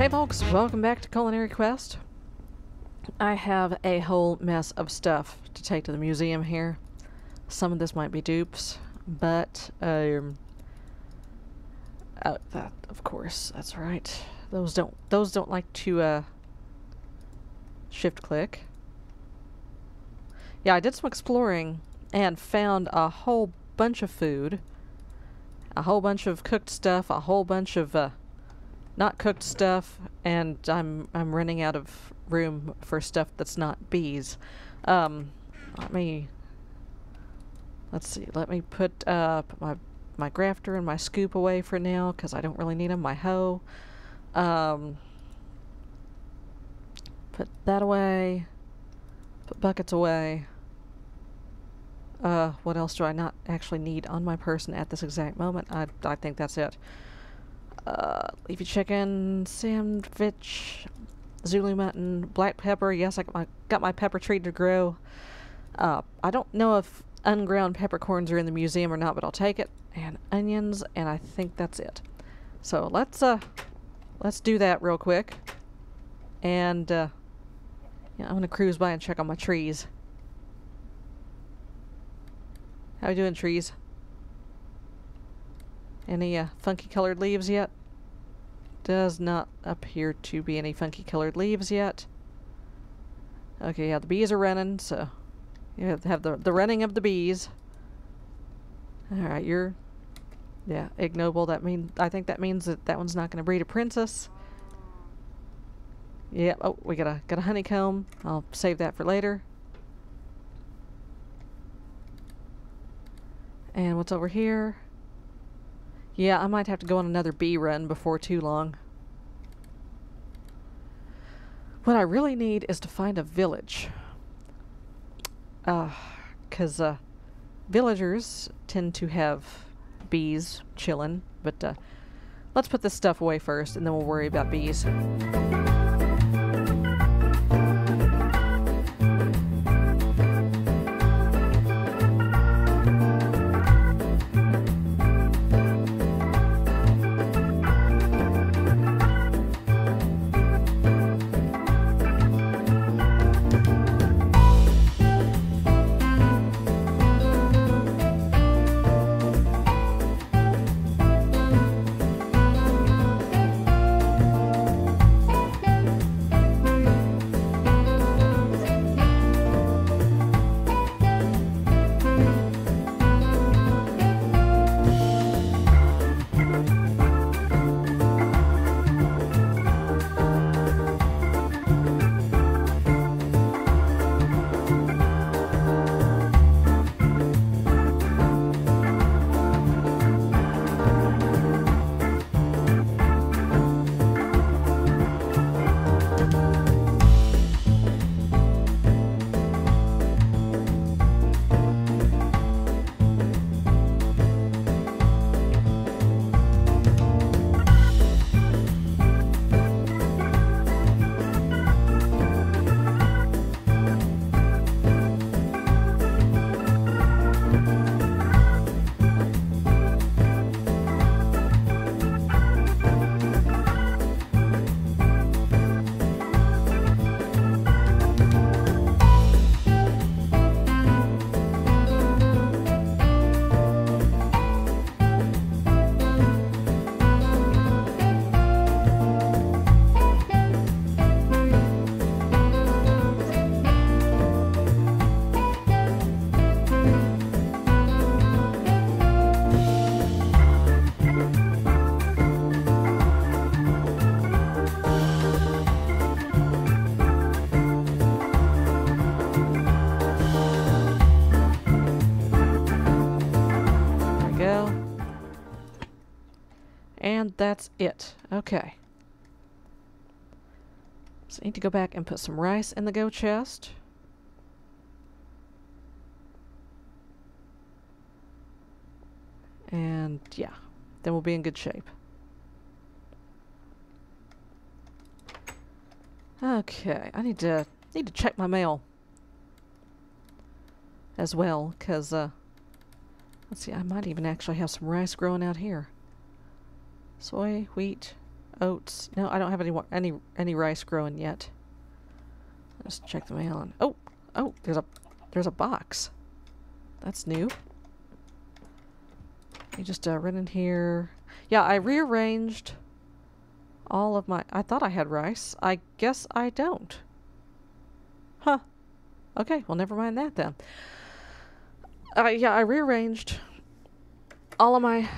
Hey folks, welcome back to Culinary Quest. I have a whole mess of stuff to take to the museum here. Some of this might be dupes, but oh, that of course, that's right. Those don't like to shift click. Yeah, I did some exploring and found a whole bunch of food, a whole bunch of cooked stuff, a whole bunch of not cooked stuff, and I'm running out of room for stuff that's not bees. Let's see. Let me put my grafter and my scoop away for now because I don't really need them. My hoe. Put that away. Put buckets away. What else do I not actually need on my person at this exact moment? I think that's it. Leafy chicken, sandwich, Zulu mutton, black pepper. Yes, I got my pepper tree to grow. I don't know if unground peppercorns are in the museum or not, but I'll take it. And onions, and I think that's it. So let's do that real quick. And yeah, I'm gonna cruise by and check on my trees. How are you doing, trees? Any funky colored leaves yet? Does not appear to be any funky colored leaves yet. Okay, yeah, the bees are running, so you have the running of the bees. Alright, you're... yeah, ignoble. I think that means that one's not going to breed a princess. Yeah, oh, we got a honeycomb. I'll save that for later. And what's over here? Yeah, I might have to go on another bee run before too long. What I really need is to find a village. 'Cause villagers tend to have bees chillin', but let's put this stuff away first and then we'll worry about bees. And that's it. Okay. So I need to go back and put some rice in the go chest. And yeah, then we'll be in good shape. Okay, I need to check my mail as well, 'cause let's see, I might even actually have some rice growing out here. Soy, wheat, oats. No, I don't have any rice growing yet. Let's check the mail on. Oh, there's a box. That's new. You just ran in here. Yeah, I rearranged all of my. I thought I had rice. I guess I don't. Huh. Okay, well, never mind that then. Yeah, I rearranged all my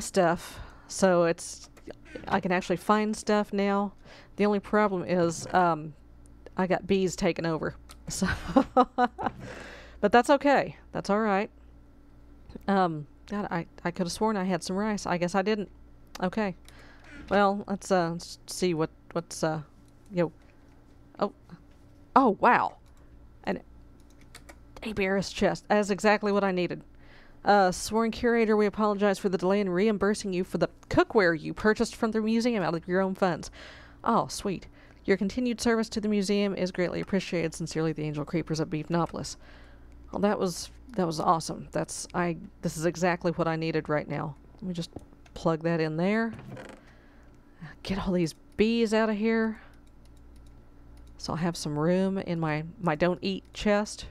stuff, so it's I can actually find stuff now. The only problem is I got bees taken over, so but that's okay. That's all right. God, I could have sworn I had some rice. I guess I didn't. Okay. Well, let's see what's yo. Oh wow. A bear's chest. That is exactly what I needed. Sworn curator, we apologize for the delay in reimbursing you for the cookware you purchased from the museum out of your own funds. Oh, sweet. Your continued service to the museum is greatly appreciated. Sincerely, the Angel Creepers of Beefgnawpolis. Well, that was awesome. This is exactly what I needed right now. Let me just plug that in there. Get all these bees out of here. So I'll have some room in my don't eat chest.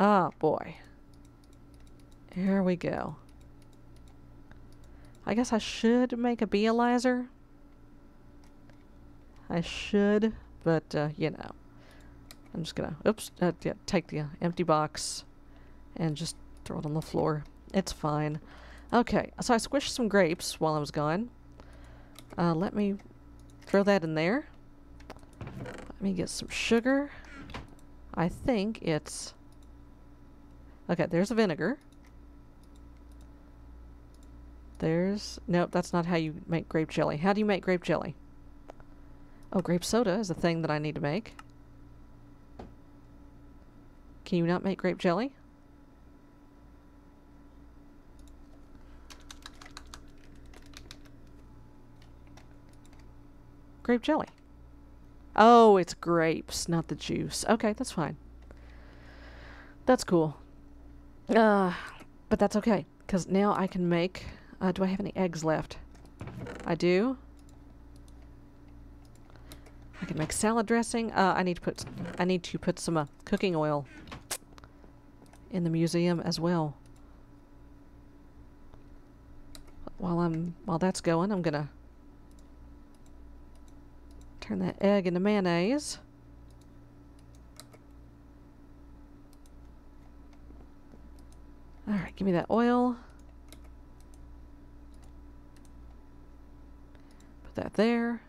Oh boy. Here we go. I guess I should make a beealizer. I should, but you know. I'm just gonna, yeah, take the empty box and just throw it on the floor. It's fine. Okay, so I squished some grapes while I was gone. Let me throw that in there. Let me get some sugar. I think it's... Okay, there's vinegar. Nope, that's not how you make grape jelly. How do you make grape jelly? Oh, grape soda is a thing that I need to make. Can you not make grape jelly? Grape jelly. Oh, it's grapes, not the juice. Okay, that's fine. That's cool. But that's okay, because now I can make... do I have any eggs left? I do. I can make salad dressing. I need to put some cooking oil in the museum as well. While that's going, I'm gonna turn that egg into mayonnaise. Alright, give me that oil. Put that there.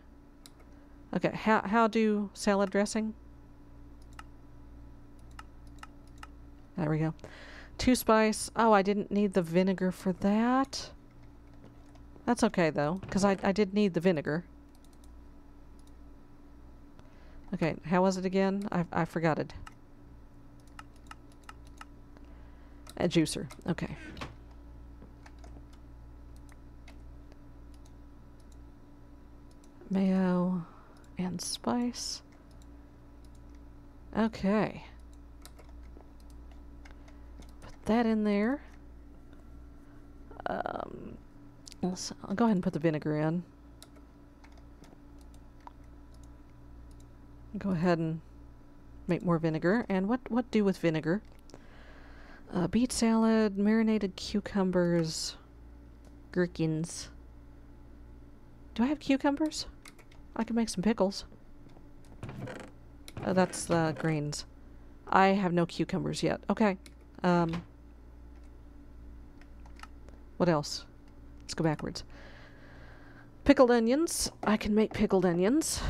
Okay, how do salad dressing? There we go. 2 spice. Oh, I didn't need the vinegar for that. That's okay, though, because I did need the vinegar. Okay, how was it again? I forgot it. A juicer. Okay. Mayo and spice. Okay. Put that in there. I'll go ahead and put the vinegar in. Go ahead and make more vinegar. And what do with vinegar? Beet salad, marinated cucumbers, gherkins. Do I have cucumbers? I can make some pickles. Oh, that's the greens. I have no cucumbers yet. Okay. What else? Let's go backwards. Pickled onions. I can make pickled onions.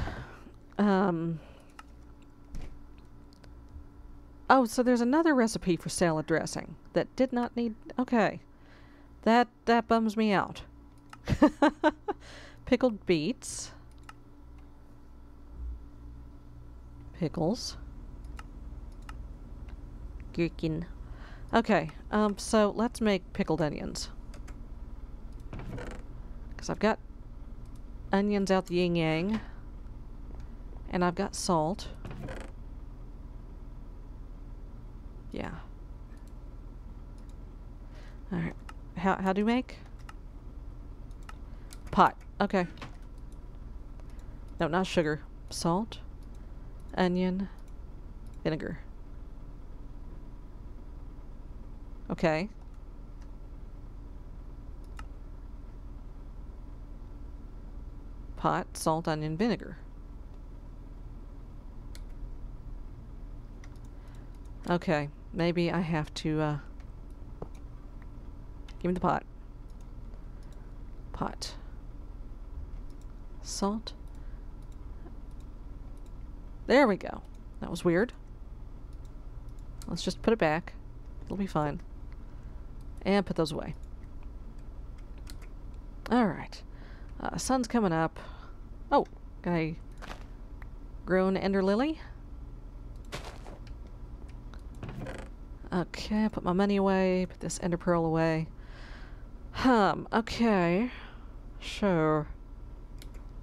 Oh, so there's another recipe for salad dressing that did not need... Okay. That bums me out. Pickled beets. Pickles. Gherkin. Okay, so let's make pickled onions. Because I've got onions out the yin-yang. And I've got salt. Yeah. Alright. How do you make? Pot. Okay. No, not sugar. Salt, onion, vinegar. Okay. Pot, salt, onion, vinegar. Okay, maybe I have to, give me the pot. Pot. Salt. There we go. That was weird. Let's just put it back. It'll be fine. And put those away. Alright. Sun's coming up. Oh, got a grown ender lily. Okay, put my money away. Put this ender pearl away. Okay. Sure.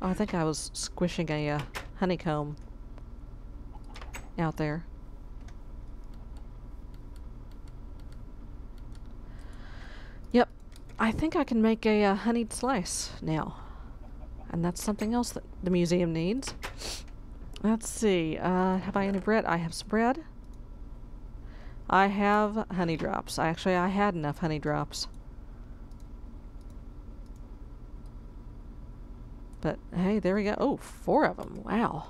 Oh, I think I was squishing a honeycomb out there. Yep. I think I can make a honeyed slice now. And that's something else that the museum needs. Let's see. Have I any bread? I have some bread. I have honey drops. Actually, I had enough honey drops. But, hey, there we go. Oh, 4 of them. Wow.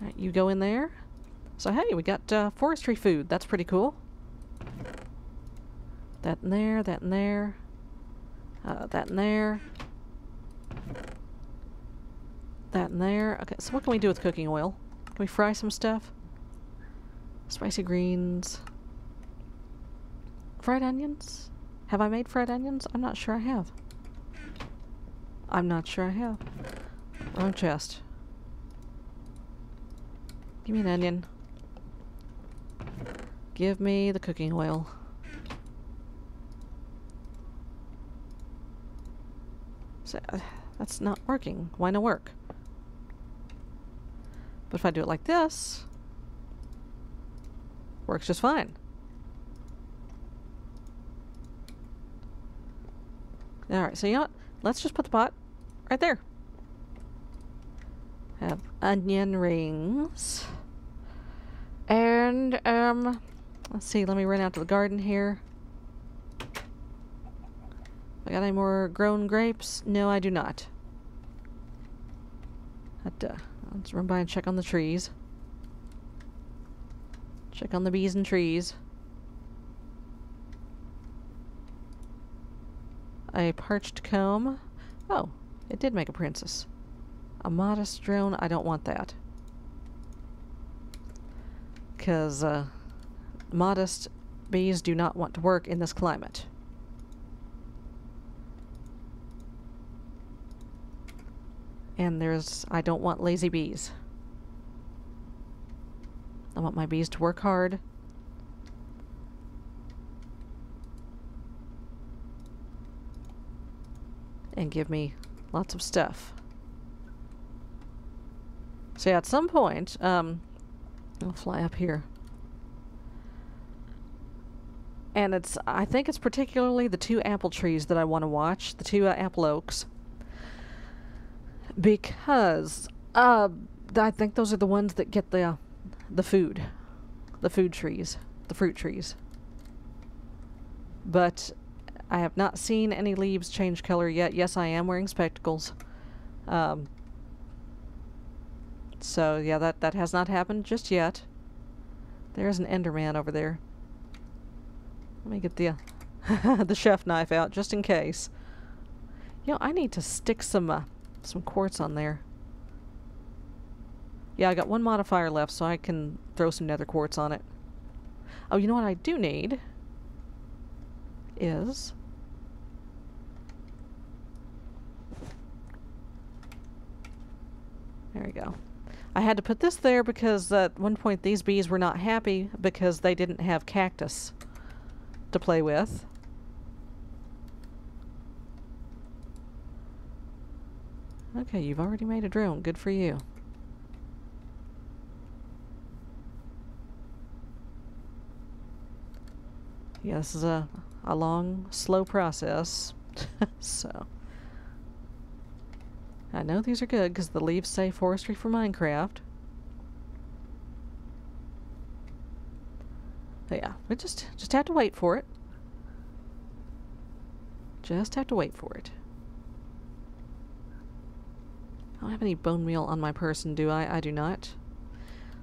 Alright, you go in there. So, hey, we got forestry food. That's pretty cool. That in there, that in there. That in there. That in there. Okay, so what can we do with cooking oil? Can we fry some stuff? Spicy greens. Fried onions? Have I made fried onions? I'm not sure I have. I'm not sure I have. Wrong chest. Give me an onion. Give me the cooking oil. So, that's not working. Why not work? But if I do it like this... works just fine. Alright, so you know what? Let's just put the pot right there. Have onion rings. And, let's see. Let me run out to the garden here. I got any more grown grapes? No, I do not. Let's run by and check on the trees. Check on the bees and trees. A parched comb. Oh, it did make a princess. A modest drone. I don't want that. Because modest bees do not want to work in this climate. And there's... I don't want lazy bees. I want my bees to work hard. And give me lots of stuff. So yeah, at some point, I'll fly up here. And it's, I think it's particularly the 2 apple trees that I want to watch. The 2 apple oaks. Because, I think those are the ones that get the fruit trees. But I have not seen any leaves change color yet. Yes, I am wearing spectacles. So yeah, that has not happened just yet. There's an Enderman over there. Let me get the the chef knife out just in case. You know, I need to stick some quartz on there. Yeah, I got 1 modifier left, so I can throw some nether quartz on it. Oh, you know what I do need? Is... there we go. I had to put this there because at one point these bees were not happy because they didn't have cactus to play with. Okay, you've already made a drone. Good for you. Yeah, this is a long, slow process, so... I know these are good because the leaves say Forestry for Minecraft. But yeah, we just have to wait for it. Just have to wait for it. I don't have any bone meal on my person, do I? I do not.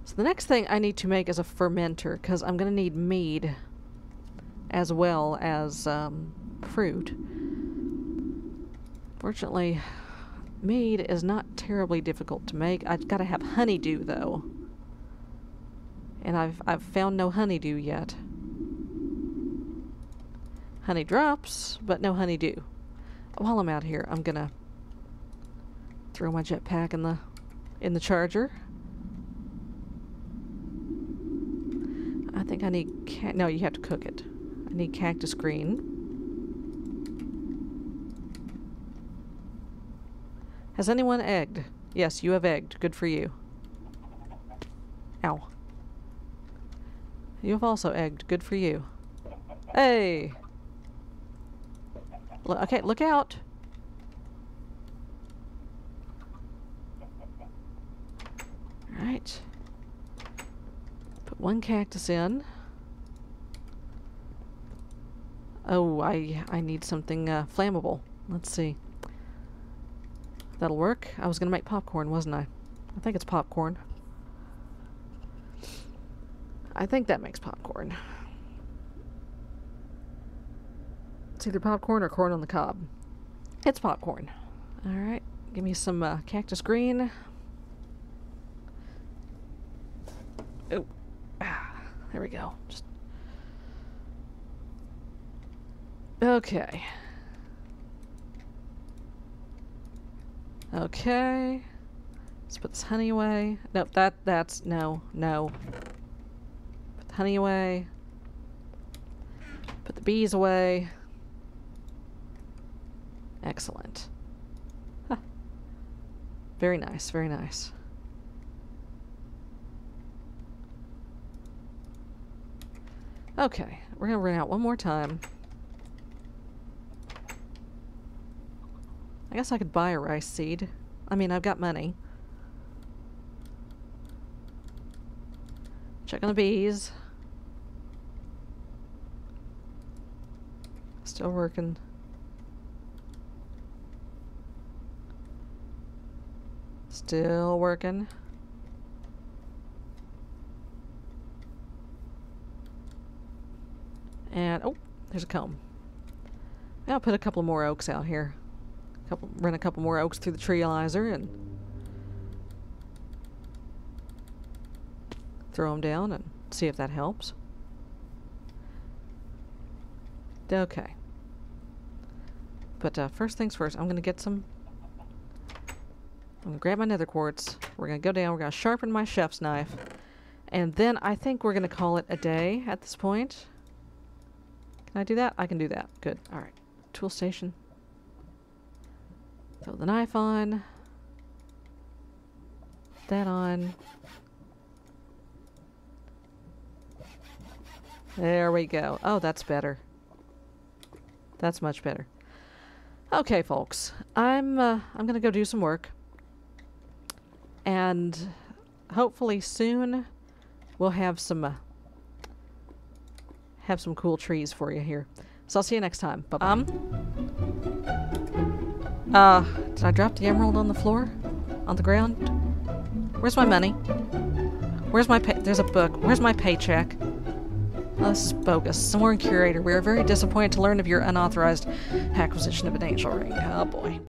So the next thing I need to make is a fermenter, because I'm going to need mead as well as fruit. Fortunately, mead is not terribly difficult to make. I've got to have honeydew, though. And I've found no honeydew yet. Honey drops, but no honeydew. While I'm out here, I'm gonna throw my jetpack in the charger. I think I need no, you have to cook it. I need cactus green. Has anyone egged? Yes, you have egged. Good for you. Ow. You have also egged. Good for you. Hey! Okay, look out! Alright. Put one cactus in. Oh, I need something flammable. Let's see. That'll work. I was gonna make popcorn, wasn't I? I think it's popcorn. I think that makes popcorn. It's either popcorn or corn on the cob. It's popcorn. Alright, give me some cactus green. Oh, there we go. Just... Okay. Okay. Let's put this honey away. Nope, that's... No, no. Put the honey away. Put the bees away. Excellent. Huh. Very nice, very nice. Okay, we're gonna run out one more time. I guess I could buy a rice seed. I mean, I've got money. Check on the bees. Still working. Still working. And, oh, there's a comb. I'll put a couple more oaks out here. Run a couple more oaks through the treealizer and throw them down and see if that helps. Okay. But first things first, I'm going to get some... I'm going to grab my nether quartz. We're going to go down. We're going to sharpen my chef's knife. And then I think we're going to call it a day at this point. Can I do that? I can do that. Good. Alright. Tool station. Throw the knife on. That on. There we go. Oh, that's better. That's much better. Okay, folks. I'm gonna go do some work. And hopefully soon we'll have some cool trees for you here. So I'll see you next time. Bye-bye. Did I drop the emerald on the floor? On the ground? Where's my money? Where's my there's a book. Where's my paycheck? Oh, this is bogus. Sworn curator, we are very disappointed to learn of your unauthorized acquisition of an angel ring. Oh boy.